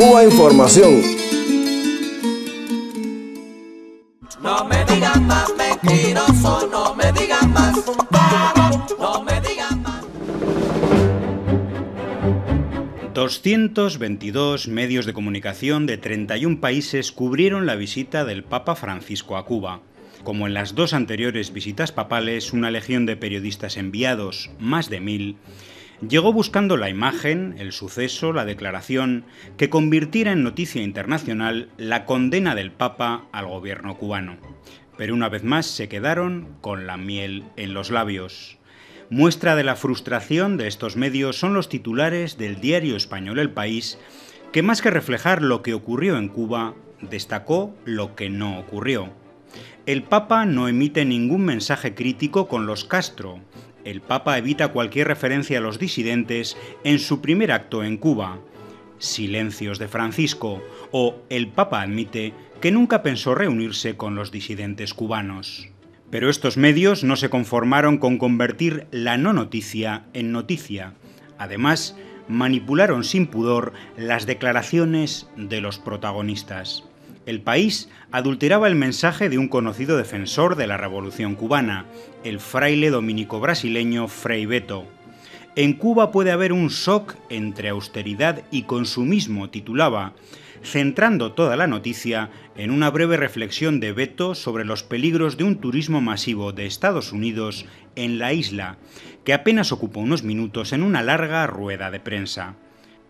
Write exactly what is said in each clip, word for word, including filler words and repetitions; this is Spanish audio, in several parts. Cuba Información. No me digan más mentiroso, no me digan más, no me digan más. doscientos veintidós medios de comunicación de treinta y un países cubrieron la visita del Papa Francisco a Cuba. Como en las dos anteriores visitas papales, una legión de periodistas enviados, más de mil, llegó buscando la imagen, el suceso, la declaración, que convirtiera en noticia internacional la condena del Papa al gobierno cubano. Pero una vez más se quedaron con la miel en los labios. Muestra de la frustración de estos medios son los titulares del diario español El País, que más que reflejar lo que ocurrió en Cuba, destacó lo que no ocurrió. El Papa no emite ningún mensaje crítico con los Castro. El Papa evita cualquier referencia a los disidentes en su primer acto en Cuba. Silencios de Francisco, o el Papa admite que nunca pensó reunirse con los disidentes cubanos. Pero estos medios no se conformaron con convertir la no noticia en noticia. Además, manipularon sin pudor las declaraciones de los protagonistas. El País adulteraba el mensaje de un conocido defensor de la Revolución cubana, el fraile dominico brasileño Frei Betto. En Cuba puede haber un shock entre austeridad y consumismo, titulaba, centrando toda la noticia en una breve reflexión de Betto sobre los peligros de un turismo masivo de Estados Unidos en la isla, que apenas ocupó unos minutos en una larga rueda de prensa.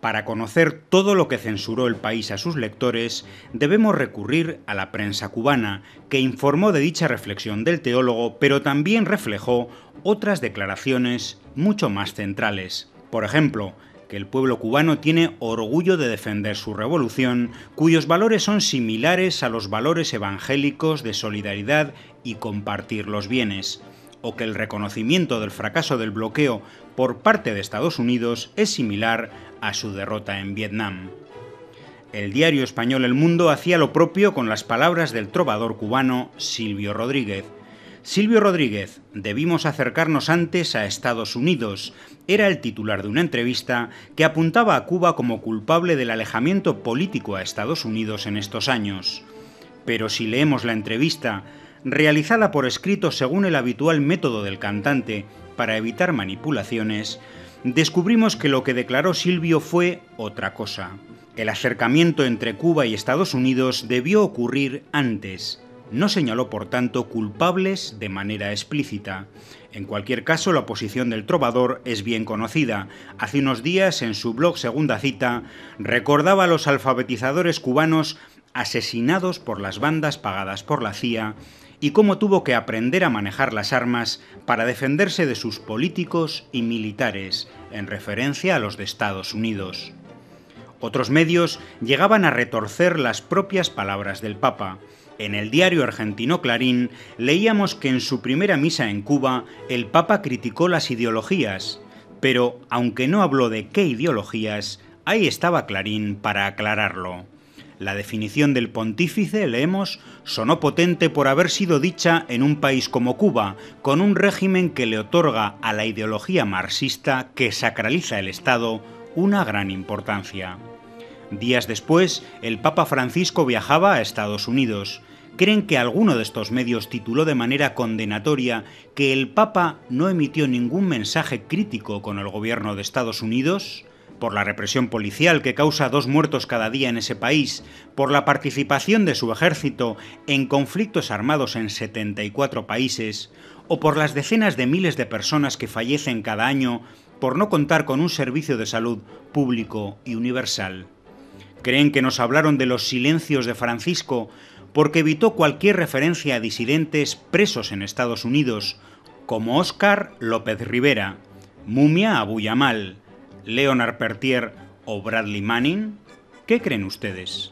Para conocer todo lo que censuró El País a sus lectores, debemos recurrir a la prensa cubana, que informó de dicha reflexión del teólogo, pero también reflejó otras declaraciones mucho más centrales. Por ejemplo, que el pueblo cubano tiene orgullo de defender su revolución, cuyos valores son similares a los valores evangélicos de solidaridad y compartir los bienes, o que el reconocimiento del fracaso del bloqueo por parte de Estados Unidos es similar a su derrota en Vietnam. El diario español El Mundo hacía lo propio con las palabras del trovador cubano Silvio Rodríguez. Silvio Rodríguez, debimos acercarnos antes a Estados Unidos, era el titular de una entrevista que apuntaba a Cuba como culpable del alejamiento político a Estados Unidos en estos años. Pero si leemos la entrevista, realizada por escrito según el habitual método del cantante para evitar manipulaciones, descubrimos que lo que declaró Silvio fue otra cosa. El acercamiento entre Cuba y Estados Unidos debió ocurrir antes. No señaló, por tanto, culpables de manera explícita. En cualquier caso, la posición del trovador es bien conocida. Hace unos días, en su blog Segunda Cita, recordaba a los alfabetizadores cubanos asesinados por las bandas pagadas por la C I A y cómo tuvo que aprender a manejar las armas para defenderse de sus políticos y militares, en referencia a los de Estados Unidos. Otros medios llegaban a retorcer las propias palabras del Papa. En el diario argentino Clarín leíamos que en su primera misa en Cuba el Papa criticó las ideologías, pero aunque no habló de qué ideologías, ahí estaba Clarín para aclararlo. La definición del pontífice, leemos, sonó potente por haber sido dicha en un país como Cuba, con un régimen que le otorga a la ideología marxista, que sacraliza el Estado, una gran importancia. Días después, el Papa Francisco viajaba a Estados Unidos. Creen que alguno de estos medios tituló de manera condenatoria que el Papa no emitió ningún mensaje crítico con el gobierno de Estados Unidos, por la represión policial que causa dos muertos cada día en ese país, por la participación de su ejército en conflictos armados en setenta y cuatro países, o por las decenas de miles de personas que fallecen cada año por no contar con un servicio de salud público y universal. Creen que nos hablaron de los silencios de Francisco porque evitó cualquier referencia a disidentes presos en Estados Unidos, como Oscar López Rivera, Mumia Abu Yamal, Leonard Peltier o Bradley Manning. ¿Qué creen ustedes?